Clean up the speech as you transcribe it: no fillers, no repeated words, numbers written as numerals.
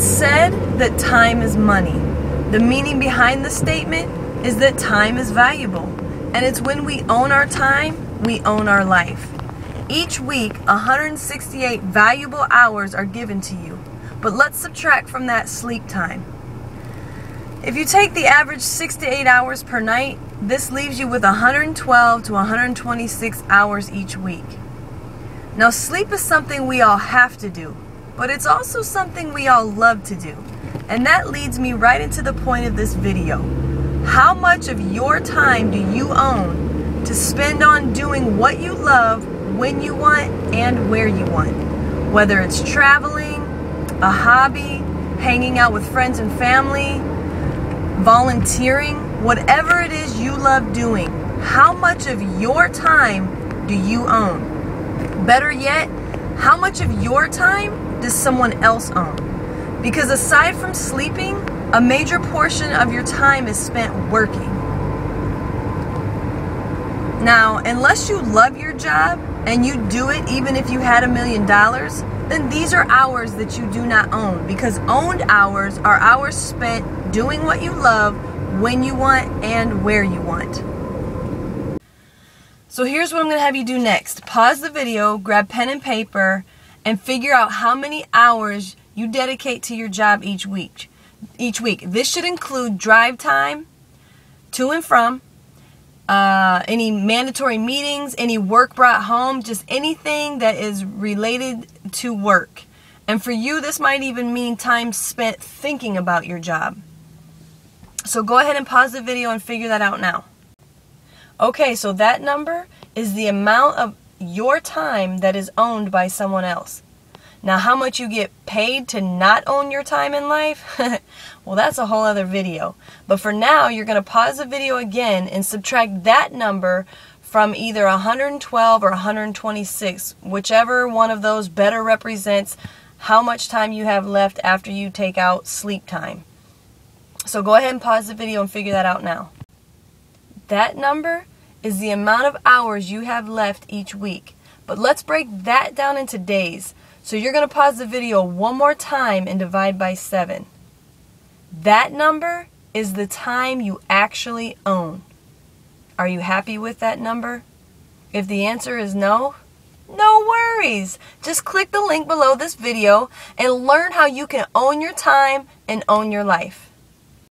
It's said that time is money. The meaning behind the statement is that time is valuable, and it's when we own our time, we own our life. Each week, 168 valuable hours are given to you, but let's subtract from that sleep time. If you take the average 6 to 8 hours per night, this leaves you with 112 to 126 hours each week. Now, sleep is something we all have to do, but it's also something we all love to do. And that leads me right into the point of this video. How much of your time do you own to spend on doing what you love, when you want, and where you want? Whether it's traveling, a hobby, hanging out with friends and family, volunteering, whatever it is you love doing, how much of your time do you own? Better yet, how much of your time does someone else own? Because aside from sleeping, a major portion of your time is spent working. Now, unless you love your job and you do it even if you had $1 million, then these are hours that you do not own, because owned hours are hours spent doing what you love, when you want, and where you want. So here's what I'm gonna have you do next. Pause the video, grab pen and paper, and figure out how many hours you dedicate to your job each week. This should include drive time to and from, any mandatory meetings, any work brought home, just anything that is related to work. And for you, this might even mean time spent thinking about your job. So go ahead and pause the video and figure that out now. Okay, so that number is the amount of your time that is owned by someone else. Now, how much you get paid to not own your time in life? Well, that's a whole other video. But for now, you're going to pause the video again and subtract that number from either 112 or 126, whichever one of those better represents how much time you have left after you take out sleep time. So go ahead and pause the video and figure that out now. That number is the amount of hours you have left each week. But let's break that down into days. So you're going to pause the video one more time and divide by 7. That number is the time you actually own. Are you happy with that number? If the answer is no, no worries. Just click the link below this video and learn how you can own your time and own your life.